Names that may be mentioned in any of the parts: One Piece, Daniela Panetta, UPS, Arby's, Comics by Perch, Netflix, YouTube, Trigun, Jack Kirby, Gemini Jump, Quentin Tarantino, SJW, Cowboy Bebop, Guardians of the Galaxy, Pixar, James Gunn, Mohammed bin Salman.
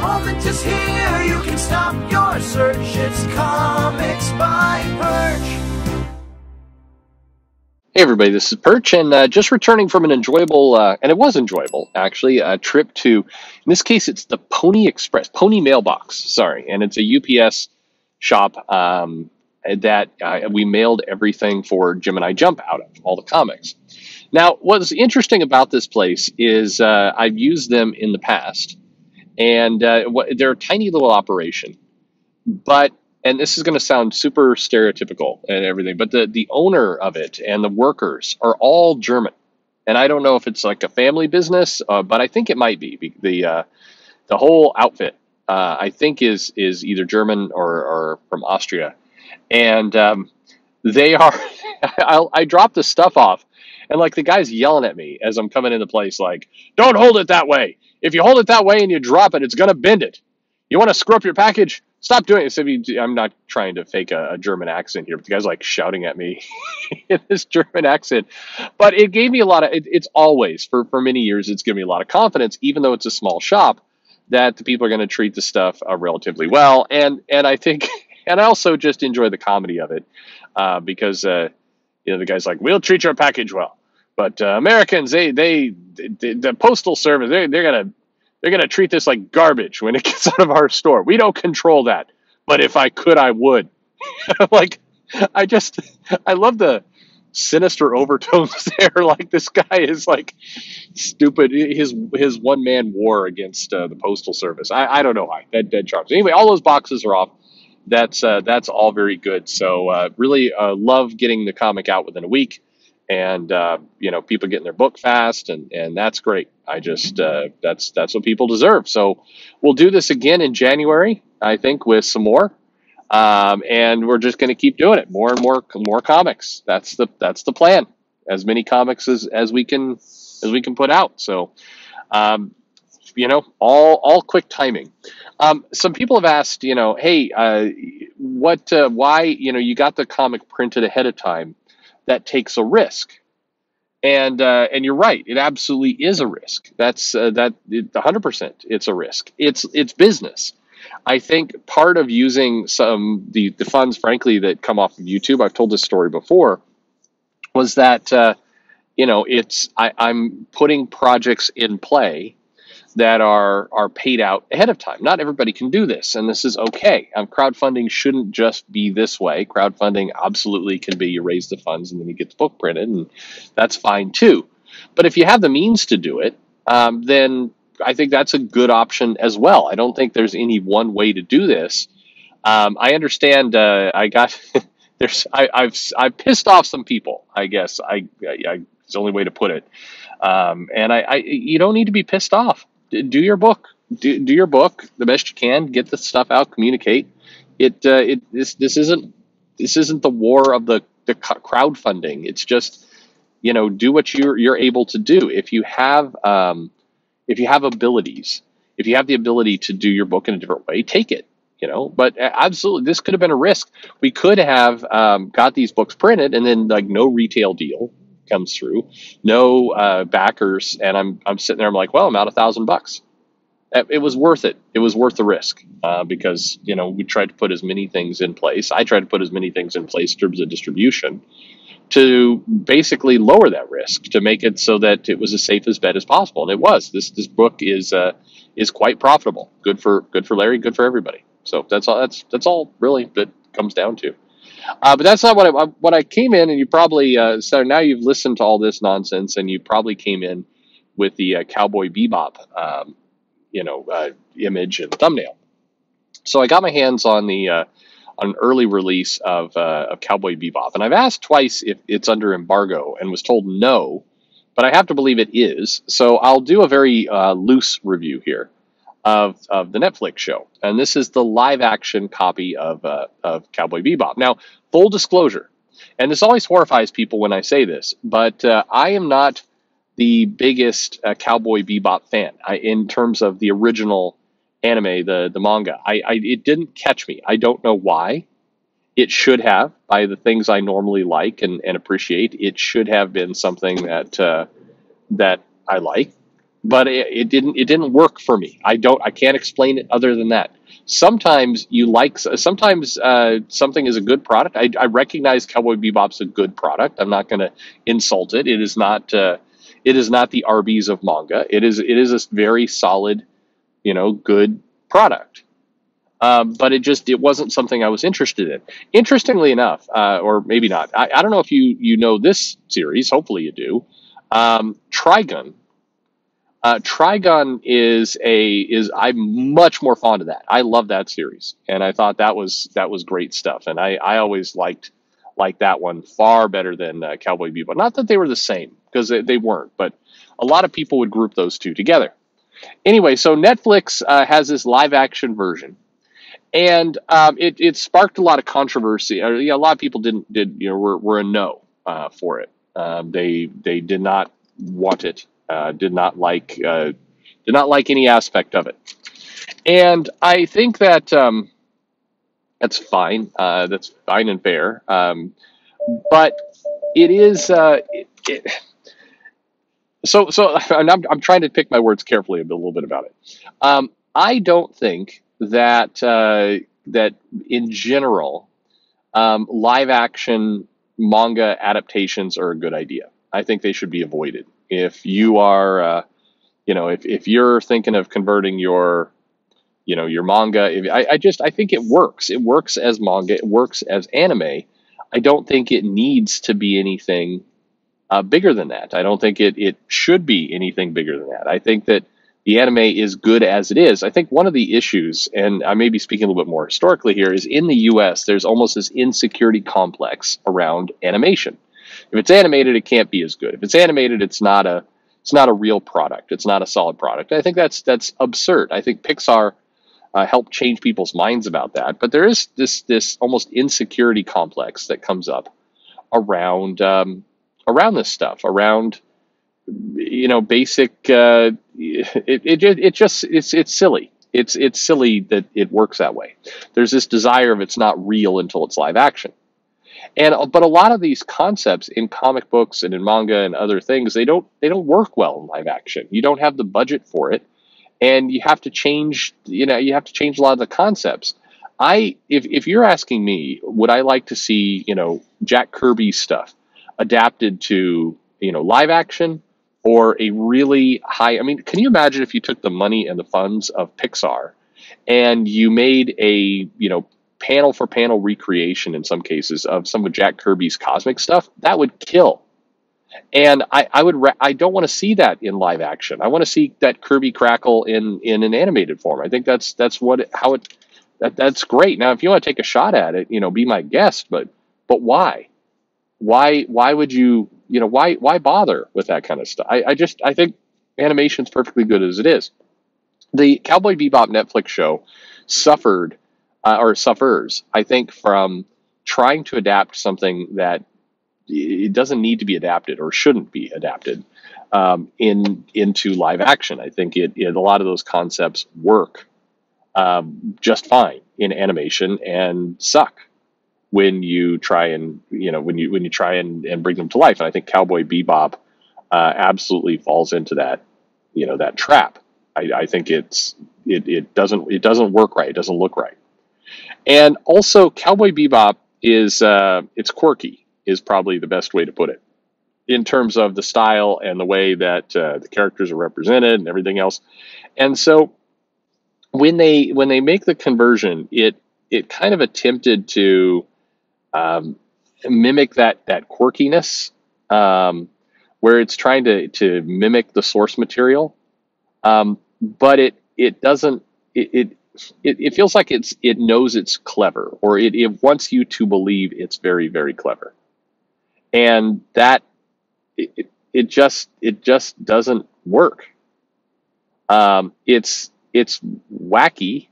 moment is here, you can stop your search. It's Comics by Perch. Hey everybody, this is Perch, and just returning from an enjoyable, and it was enjoyable actually, a trip to, in this case it's the Pony Mailbox, and it's a UPS shop that we mailed everything for Gemini Jump out of, all the comics. Now, what's interesting about this place is I've used them in the past, and they're a tiny little operation. But, and this is going to sound super stereotypical and everything, but the owner of it and the workers are all German. And I don't know if it's like a family business, but I think it might be. The whole outfit, I think, is either German or from Austria. And they are, I dropped the stuff off. And, like, the guy's yelling at me as I'm coming into place, like, don't hold it that way. If you hold it that way and you drop it, it's going to bend it. You want to screw up your package? Stop doing it. So I'm not trying to fake a German accent here, but the guy's, like, shouting at me in this German accent. But it gave me a lot of, it's always, for many years, it's given me a lot of confidence, even though it's a small shop, that the people are going to treat the stuff relatively well. And I think, and I also just enjoy the comedy of it because, you know, the guy's like, we'll treat your package well. But Americans, the postal service, they're gonna treat this like garbage when it gets out of our store. We don't control that. But if I could, I would. Like, I love the sinister overtones there. Like, this guy is like stupid. His one man war against the postal service. I don't know why that dead charms. Anyway, all those boxes are off. That's all very good. So really love getting the comic out within a week. And, you know, people getting their book fast, and that's great. I just, that's what people deserve. So we'll do this again in January, I think, with some more. And we're just going to keep doing it. More and more comics. That's the plan. As many comics as we can put out. So, you know, all quick timing. Some people have asked, you know, hey, why, you know, you got the comic printed ahead of time. That takes a risk, and you're right. It absolutely is a risk. That's 100%. It's a risk. It's business. I think part of using some the funds, frankly, that come off of YouTube. I've told this story before. Was that you know, I'm putting projects in play that are paid out ahead of time. Not everybody can do this, and this is okay. Crowdfunding shouldn't just be this way. Crowdfunding absolutely can be you raise the funds and then you get the book printed, and that's fine too. But if you have the means to do it, then I think that's a good option as well. I don't think there's any one way to do this. I understand I got I've pissed off some people, I guess. It's the only way to put it. And you don't need to be pissed off. Do your book. Do your book the best you can. Get the stuff out. Communicate. This isn't the war of the crowdfunding. It's just, you know, do what you're able to do. If you have abilities, if you have the ability to do your book in a different way, take it. You know, but absolutely, this could have been a risk. We could have got these books printed and then, like, no retail deal comes through, no backers, and I'm sitting there. I'm like, well, I'm out $1,000. It was worth it. It was worth the risk because, you know, we tried to put as many things in place. I tried to put as many things in place in terms of distribution to basically lower that risk, to make it so that it was as safe as bet as possible. And it was. This book is quite profitable. Good for Larry. Good for everybody. So that's all really that comes down to. But that's not what I came in, and you probably, so now you've listened to all this nonsense, and you probably came in with the Cowboy Bebop, you know, image and thumbnail. So I got my hands on an early release of Cowboy Bebop, and I've asked twice if it's under embargo and was told no, but I have to believe it is. So I'll do a very loose review here of the Netflix show, and this is the live-action copy of Cowboy Bebop. Now, full disclosure, and this always horrifies people when I say this, but I am not the biggest Cowboy Bebop fan in terms of the original anime, the manga. It didn't catch me. I don't know why. It should have, by the things I normally like and appreciate. It should have been something that I like. But it didn't work for me. I can't explain it other than that. Sometimes something is a good product. I recognize Cowboy Bebop's a good product. I'm not going to insult it. It is not the Arby's of manga. It is a very solid, good product. But it wasn't something I was interested in. Interestingly enough, or maybe not. I don't know if you know this series. Hopefully you do. Trigun. Trigun is I'm much more fond of that. I love that series, and I thought that was great stuff. And I always liked that one far better than Cowboy Bebop. Not that they were the same, because they weren't, but a lot of people would group those two together. Anyway, so Netflix has this live action version, and it sparked a lot of controversy. A lot of people were a no for it. They did not want it. Did not like any aspect of it, and I think that that's fine. That's fine and fair. But it is so. I'm trying to pick my words carefully a little bit about it. I don't think that that in general, live action manga adaptations are a good idea. I think they should be avoided. If you are, if you're thinking of converting your manga, I think it works. It works as manga. It works as anime. I don't think it needs to be anything bigger than that. I don't think it should be anything bigger than that. I think that the anime is good as it is. I think one of the issues, and I may be speaking a little bit more historically here, is in the U.S. there's almost this insecurity complex around animation. If it's animated, it can't be as good. If it's animated, it's not a real product. It's not a solid product. I think that's absurd. I think Pixar helped change people's minds about that. But there is this almost insecurity complex that comes up around this stuff, around basic. It's silly. It's silly that it works that way. There's this desire of it's not real until it's live action. But a lot of these concepts in comic books and in manga and other things, they don't work well in live action. You don't have the budget for it, and you have to change. You have to change a lot of the concepts. If you're asking me, would I like to see Jack Kirby stuff adapted to live action or a really high? I mean, can you imagine if you took the money and the funds of Pixar and you made a panel for panel recreation in some cases of some of Jack Kirby's cosmic stuff? That would kill. And I don't want to see that in live action. I want to see that Kirby crackle in an animated form. I think that's great. Now, if you want to take a shot at it, be my guest, but why? Why would you, why bother with that kind of stuff? I think animation's perfectly good as it is. The Cowboy Bebop Netflix show suffers, I think, from trying to adapt something that it doesn't need to be adapted or shouldn't be adapted into live action. I think a lot of those concepts work just fine in animation and suck when you try and when you try and bring them to life. And I think Cowboy Bebop absolutely falls into that that trap. I think it doesn't work right. It doesn't look right. And also, Cowboy Bebop is, it's quirky, is probably the best way to put it, in terms of the style and the way that the characters are represented and everything else. And so, when they make the conversion, it kind of attempted to mimic that quirkiness, where it's trying to mimic the source material, but it doesn't, it feels like it knows it's clever, or it wants you to believe it's very, very clever, and that it just doesn't work. It's wacky,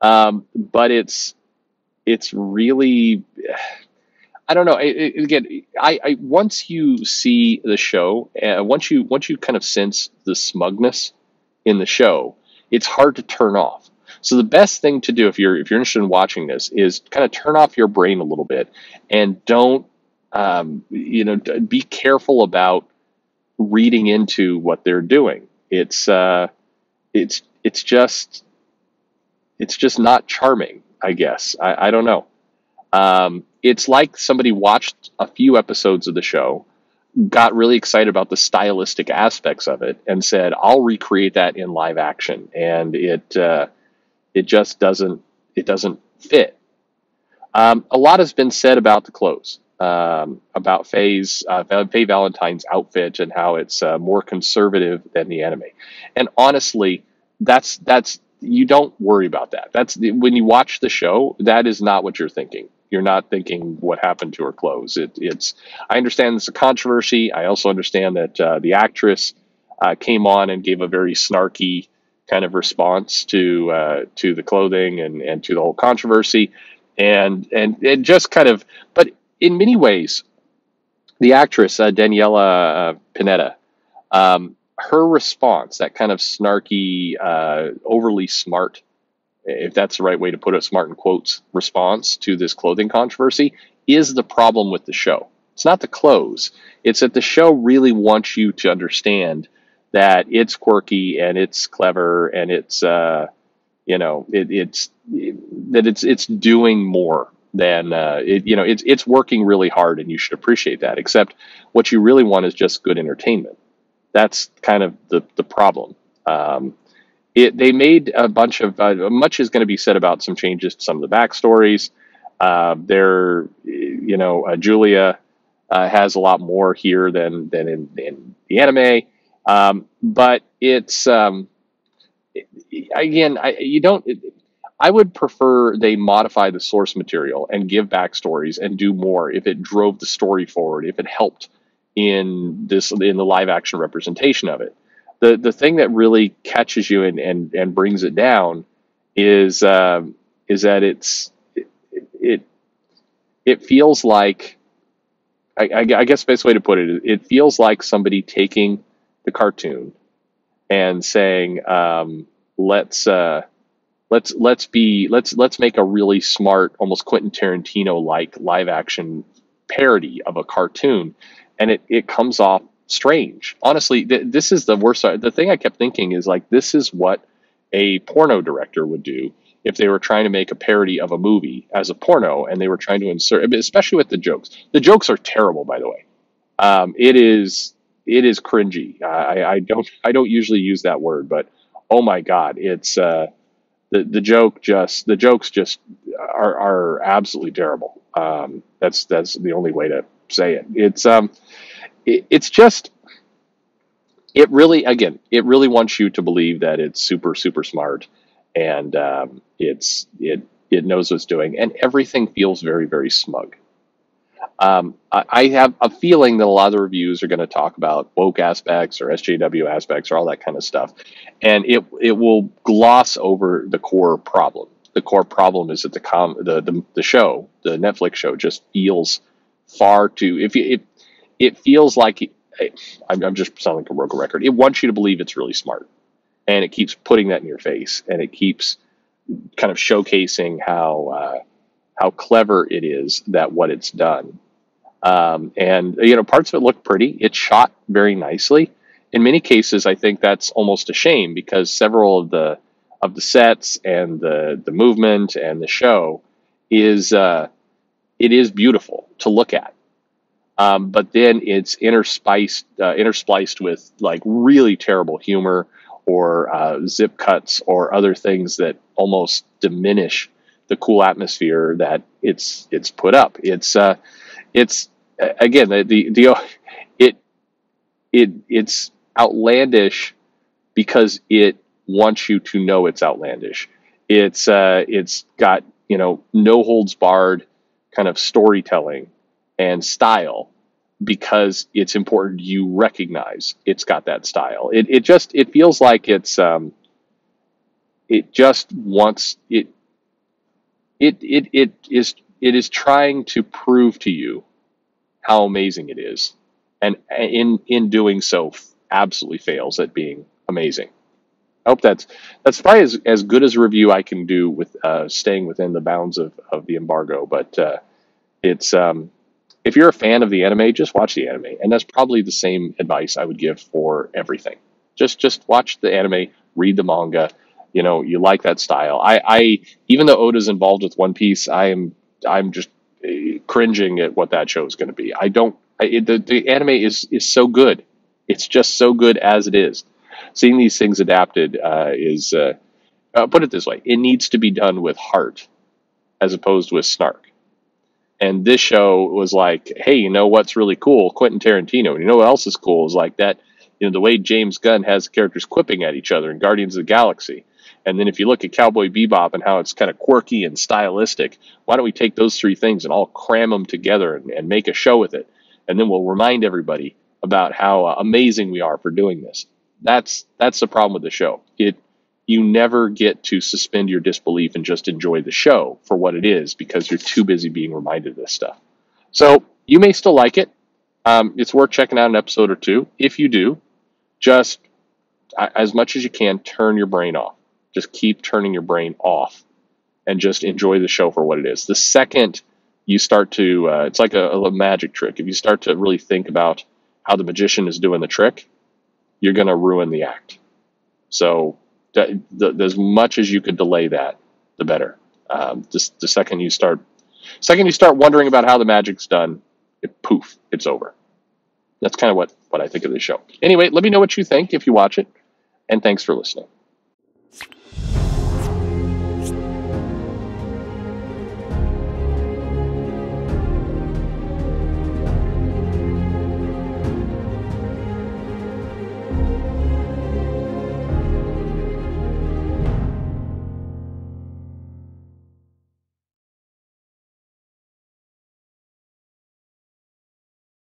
but it's really, I don't know. Again, once you see the show, once you kind of sense the smugness in the show, it's hard to turn off. So the best thing to do if you're interested in watching this is kind of turn off your brain a little bit, and don't be careful about reading into what they're doing. It's just not charming, I guess. I don't know. It's like somebody watched a few episodes of the show, got really excited about the stylistic aspects of it, and said, "I'll recreate that in live action." And it just doesn't fit. A lot has been said about the clothes, about Faye Valentine's outfit and how it's more conservative than the anime. And honestly, that's you don't worry about that. When you watch the show, that is not what you're thinking. You're not thinking what happened to her clothes. I understand it's a controversy. I also understand that the actress came on and gave a very snarky kind of response to the clothing and to the whole controversy, and it just kind of. But in many ways, the actress Daniela Panetta, her response, that kind of snarky, overly smart, if that's the right way to put it, smart in quotes, response to this clothing controversy is the problem with the show. It's not the clothes. It's that the show really wants you to understand that it's quirky and it's clever and it's, it's doing more than, it's working really hard, and you should appreciate that. Except what you really want is just good entertainment. That's kind of the problem. They made a bunch of much is going to be said about some changes to some of the backstories. Julia has a lot more here than in the anime, but it's again, you don't. I would prefer they modify the source material and give backstories and do more if it drove the story forward, if it helped in the live action representation of it. The thing that really catches you and brings it down is that it feels like, I guess the best way to put it, it feels like somebody taking the cartoon and saying, let's make a really smart, almost Quentin Tarantino like live action parody of a cartoon, and it comes off strange. Honestly, this is the worst. The thing I kept thinking is, like, this is what a porno director would do if they were trying to make a parody of a movie as a porno, and they were trying to insert, especially with the jokes. The jokes are terrible, by the way. It is cringy. I don't usually use that word, but oh my God, it's the jokes just are absolutely terrible. That's the only way to say it. It's just, it really wants you to believe that it's super, super smart, and it knows what it's doing, and everything feels very, very smug. I have a feeling that a lot of the reviews are going to talk about woke aspects or SJW aspects or all that kind of stuff, and it will gloss over the core problem. The core problem is that the show, the Netflix show, just feels far too. It feels like, I'm just sounding like a broken record. It wants you to believe it's really smart, and it keeps putting that in your face, and it keeps kind of showcasing how clever it is that what it's done. Parts of it look pretty. It's shot very nicely. In many cases, I think that's almost a shame, because several of the sets and the movement and the show is beautiful to look at. But then it's interspliced with, like, really terrible humor or zip cuts or other things that almost diminish the cool atmosphere that it's put up. It's outlandish because it wants you to know it's outlandish. It's got, no holds barred kind of storytelling and style, because it's important you recognize it's got that style. It feels like it's it is trying to prove to you how amazing it is, and in doing so absolutely fails at being amazing. I hope that's probably as good as a review I can do with staying within the bounds of the embargo, but if you're a fan of the anime, just watch the anime. And that's probably the same advice I would give for everything. Just watch the anime, read the manga. You know, you like that style. I even though Oda's involved with One Piece, I'm just cringing at what that show is going to be. The anime is so good. It's just so good as it is. Seeing these things adapted put it this way, it needs to be done with heart as opposed to with snark. And this show was like, hey, you know what's really cool? Quentin Tarantino. And you know what else is cool is like that, you know, the way James Gunn has characters quipping at each other in Guardians of the Galaxy. And then if you look at Cowboy Bebop and how it's kind of quirky and stylistic, why don't we take those three things and all cram them together and make a show with it? And then we'll remind everybody about how amazing we are for doing this. That's the problem with the show. You never get to suspend your disbelief and just enjoy the show for what it is because you're too busy being reminded of this stuff. So you may still like it. It's worth checking out an episode or two. If you do, just as much as you can, turn your brain off. Just keep turning your brain off and just enjoy the show for what it is. The second you start to, it's like a magic trick. If you start to really think about how the magician is doing the trick, you're going to ruin the act. So as much as you could delay that, the better. The second you start wondering about how the magic's done, it's over. That's kind of what I think of this show. Anyway, let me know what you think if you watch it, and thanks for listening.